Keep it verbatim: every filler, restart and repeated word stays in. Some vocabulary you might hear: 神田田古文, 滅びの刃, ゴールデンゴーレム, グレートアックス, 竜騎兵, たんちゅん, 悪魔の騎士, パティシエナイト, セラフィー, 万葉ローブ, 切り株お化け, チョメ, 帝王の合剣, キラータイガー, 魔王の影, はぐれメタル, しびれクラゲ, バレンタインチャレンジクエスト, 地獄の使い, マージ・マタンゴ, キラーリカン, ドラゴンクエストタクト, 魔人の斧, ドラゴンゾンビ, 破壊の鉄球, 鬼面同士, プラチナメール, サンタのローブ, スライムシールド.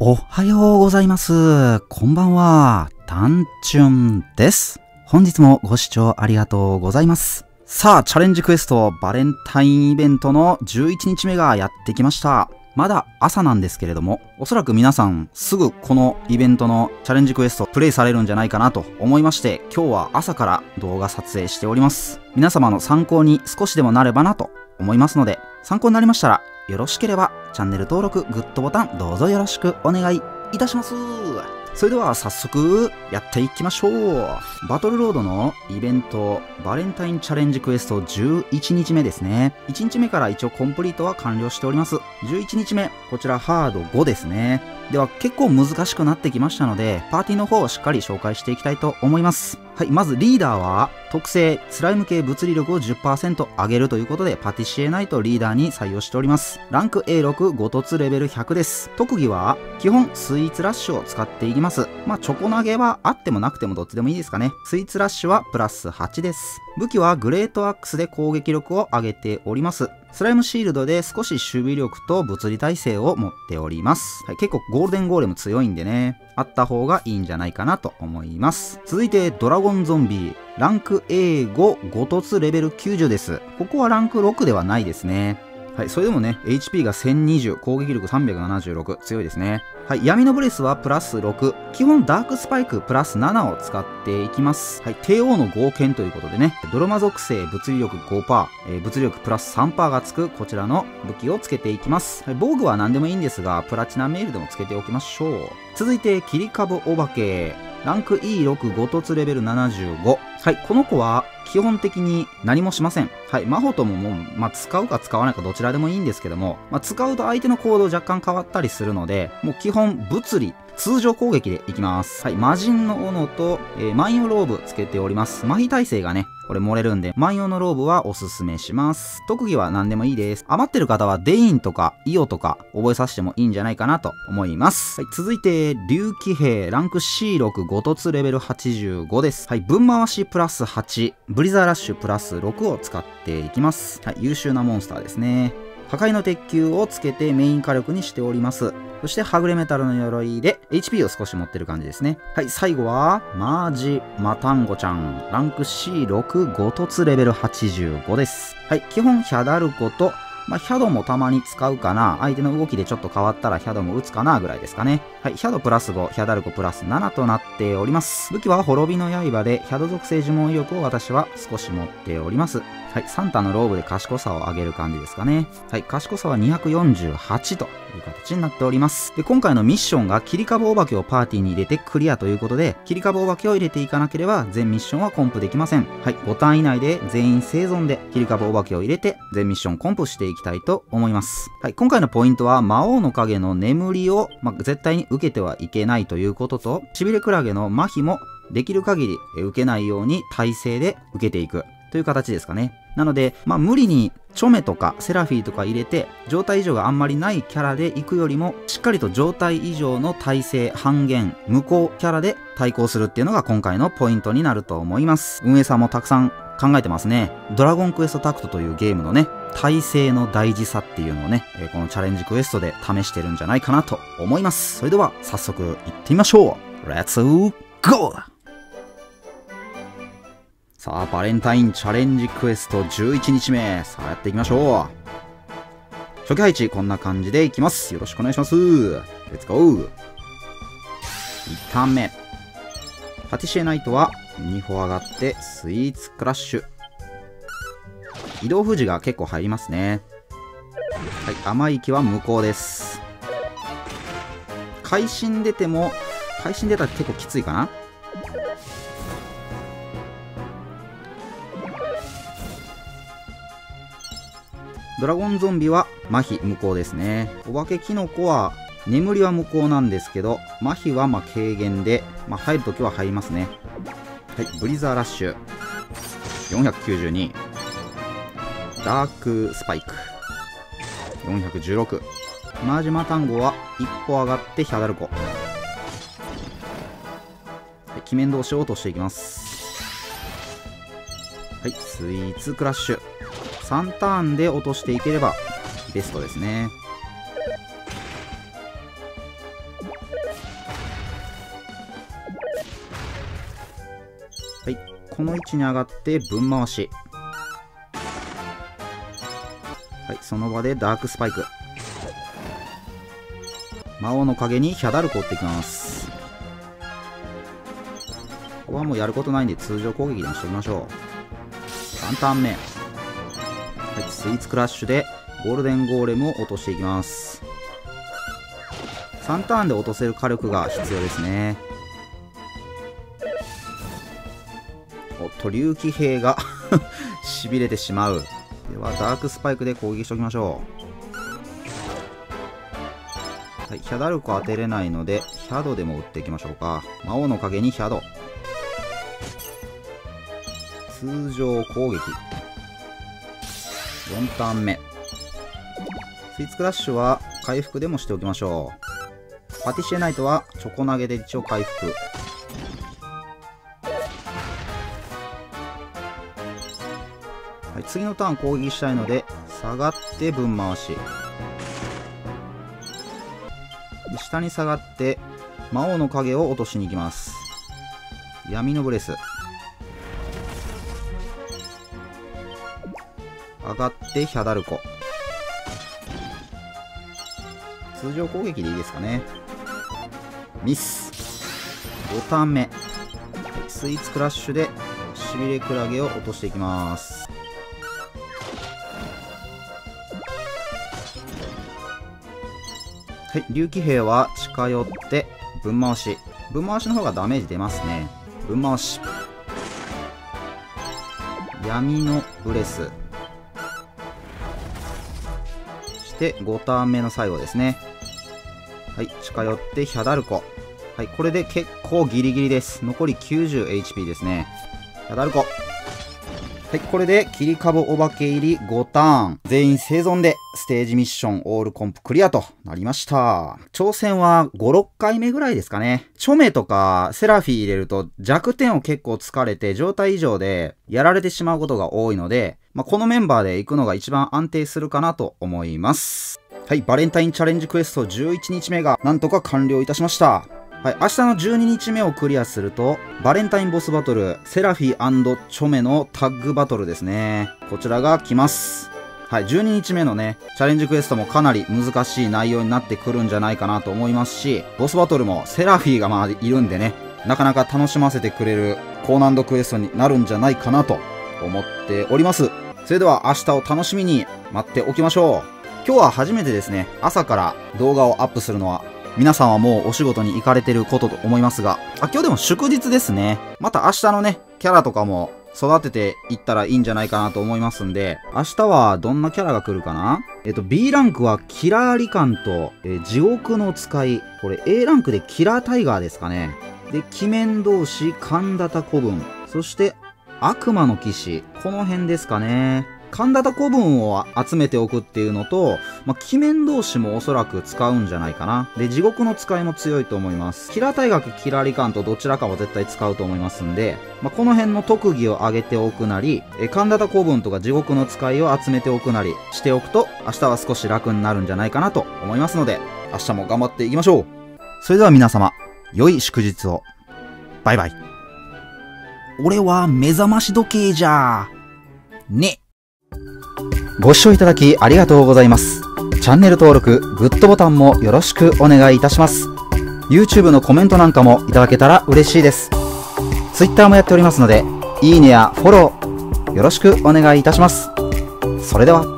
おはようございます。こんばんは。たんちゅんです。本日もご視聴ありがとうございます。さあ、チャレンジクエストバレンタインイベントのじゅういちにちめがやってきました。まだ朝なんですけれども、おそらく皆さんすぐこのイベントのチャレンジクエストプレイされるんじゃないかなと思いまして、今日は朝から動画撮影しております。皆様の参考に少しでもなればなと思いますので、参考になりましたらよろしければチャンネル登録、グッドボタンどうぞよろしくお願いいたします。それでは早速やっていきましょう。バトルロードのイベントバレンタインチャレンジクエストじゅういちにちめですね。いちにちめから一応コンプリートは完了しております。じゅういちにちめ、こちらハードごですね。では結構難しくなってきましたので、パーティーの方をしっかり紹介していきたいと思います。はい、まずリーダーは特性スライム系物理力を じゅっパーセント 上げるということで、パティシエナイトリーダーに採用しております。ランク エーろく、ご凸レベルひゃくです。特技は基本スイーツラッシュを使っていきます。まあ、チョコ投げはあってもなくてもどっちでもいいですかね。スイーツラッシュはプラスはちです。武器はグレートアックスで攻撃力を上げております。スライムシールドで少し守備力と物理耐性を持っております。はい、結構ゴールデンゴーレム強いんでね、あった方がいいんじゃないかなと思います。続いてドラゴンゾンビ。ランク エーご、ご凸レベルきゅうじゅうです。ここはランクろくではないですね。はい、それでもね、エイチピー がせんにじゅう、攻撃力さんびゃくななじゅうろく、強いですね。はい、闇のブレスはプラスろく、基本ダークスパイクプラスななを使っていきます。はい、帝王の合剣ということでね、ドロマ属性物理力 ごパーセント、えー、物理力プラス さんパーセント がつくこちらの武器をつけていきます。はい、防具は何でもいいんですが、プラチナメールでもつけておきましょう。続いて、切り株お化け。ランク イーろく、ご凸レベルななじゅうご。はい、この子は基本的に何もしません。はい、魔法とももう、まあ、使うか使わないかどちらでもいいんですけども、まあ、使うと相手の行動若干変わったりするので、もう基本物理、通常攻撃でいきます。はい、魔人の斧と、えー、万葉ローブつけております。麻痺耐性がね、これ漏れるんで、万葉のローブはおすすめします。特技は何でもいいです。余ってる方はデインとかイオとか覚えさせてもいいんじゃないかなと思います。はい、続いて、竜騎兵、ランク シーろく、ご凸レベルはちじゅうごです。はい、分回しプラスはち、ブリザーラッシュプラスろくを使っていきます。はい、優秀なモンスターですね。破壊の鉄球をつけてメイン火力にしております。そして、はぐれメタルの鎧で エイチピー を少し持ってる感じですね。はい、最後は、マージ・マタンゴちゃん。ランク シーろく、ご凸レベルはちじゅうごです。はい、基本、ヒャダルコと、まあ、ヒャドもたまに使うかな。相手の動きでちょっと変わったらヒャドも打つかなぐらいですかね。はい、ヒャドプラスご、ヒャダルコプラスななとなっております。武器は滅びの刃で、ヒャド属性呪文威力を私は少し持っております。はい、サンタのローブで賢さを上げる感じですかね。はい、賢さはにひゃくよんじゅうはちという形になっております。で、今回のミッションが切り株お化けをパーティーに入れてクリアということで、切り株お化けを入れていかなければ全ミッションはコンプできません。はい、ごターン以内で全員生存で切り株お化けを入れて全ミッションコンプしていきます。いきたいと思います。はい、今回のポイントは魔王の影の眠りを、まあ、絶対に受けてはいけないということと、しびれクラゲの麻痺もできる限り受けないように耐性で受けていくという形ですかね。なので、まあ、無理にチョメとかセラフィーとか入れて状態異常があんまりないキャラで行くよりも、しっかりと状態異常の耐性半減無効キャラで対抗するっていうのが今回のポイントになると思います。運営さんもたくさん考えてますね。ドラゴンクエストタクトというゲームのね、耐性の大事さっていうのをね、このチャレンジクエストで試してるんじゃないかなと思います。それでは早速行ってみましょう。レッツゴー！さあ、バレンタインチャレンジクエストじゅういちにちめ。さあ、やっていきましょう。初期配置、こんな感じでいきます。よろしくお願いします。レッツゴー！ いち ターン目。パティシエナイトは、に歩上がってスイーツクラッシュ。移動富士が結構入りますね。はい、甘い息は無効です。会心出ても会心出たら結構きついかな。ドラゴンゾンビは麻痺無効ですね。お化けキノコは眠りは無効なんですけど、麻痺はまあ軽減で、まあ、入るときは入りますね。はい、ブリザーラッシュよんひゃくきゅうじゅうに、ダークスパイクよんひゃくじゅうろく、マージマタンゴは一歩上がってヒャダルコ。鬼面同士を落としていきます。はい、スイーツクラッシュさんターンで落としていければベストですね。はい、この位置に上がって分回し、はい、その場でダークスパイク、魔王の影にヒャダルコっていきます。ここはもうやることないんで通常攻撃でもしておきましょう。さんターン目、はい、スイーツクラッシュでゴールデンゴーレムを落としていきます。さんターンで落とせる火力が必要ですね。おっと竜騎兵がしびれてしまう。ではダークスパイクで攻撃しておきましょう。はい、ヒャダルコ当てれないのでヒャドでも打っていきましょうか。魔王の影にヒャド、通常攻撃よんターン目、スイーツクラッシュは回復でもしておきましょう。パティシエナイトはチョコ投げで一応回復。はい、次のターン攻撃したいので下がって分回し、下に下がって魔王の影を落としに行きます。闇のブレス上がってヒャダルコ、通常攻撃でいいですかね。ミス。ごターン目、スイーツクラッシュでしびれクラゲを落としていきます。はい、竜騎兵は近寄って分回し、分回しの方がダメージ出ますね。分回し闇のブレスでごターン目の最後ですね。はい、近寄ってヒャダルコ、はい、これで結構ギリギリです。残り きゅうじゅうエイチピー ですね。ヒャダルコ、はい、これで切り株お化け入りごターン全員生存でステージミッションオールコンプクリアとなりました。挑戦はご、ろっかいめぐらいですかね。チョメとかセラフィー入れると弱点を結構突かれて状態異常でやられてしまうことが多いので、まあ、このメンバーで行くのが一番安定するかなと思います。はい、バレンタインチャレンジクエストじゅういちにちめがなんとか完了いたしました。はい、明日のじゅうににちめをクリアすると、バレンタインボスバトル、セラフィー&チョメのタッグバトルですね。こちらが来ます。はい、じゅうににちめのね、チャレンジクエストもかなり難しい内容になってくるんじゃないかなと思いますし、ボスバトルもセラフィーがまあいるんでね、なかなか楽しませてくれる高難度クエストになるんじゃないかなと思っております。それでは明日を楽しみに待っておきましょう。今日は初めてですね、朝から動画をアップするのは、皆さんはもうお仕事に行かれてることと思いますが、あ、今日でも祝日ですね。また明日のね、キャラとかも育てていったらいいんじゃないかなと思いますんで、明日はどんなキャラが来るかな?えっと、ビー ランクはキラーリカンと、えー、地獄の使い。これ エー ランクでキラータイガーですかね。で、鬼面同士、神田田古文。そして、悪魔の騎士。この辺ですかね。神田田古文を集めておくっていうのと、まあ、鬼面同士もおそらく使うんじゃないかな。で、地獄の使いも強いと思います。キラー大学、キラーリカンとどちらかは絶対使うと思いますんで、まあ、この辺の特技を上げておくなり、え神田田古文とか地獄の使いを集めておくなりしておくと、明日は少し楽になるんじゃないかなと思いますので、明日も頑張っていきましょう。それでは皆様、良い祝日を。バイバイ。俺は目覚まし時計じゃー。ね。ご視聴いただきありがとうございます。チャンネル登録、グッドボタンもよろしくお願いいたします。YouTube のコメントなんかもいただけたら嬉しいです。Twitter もやっておりますので、いいねやフォローよろしくお願いいたします。それでは。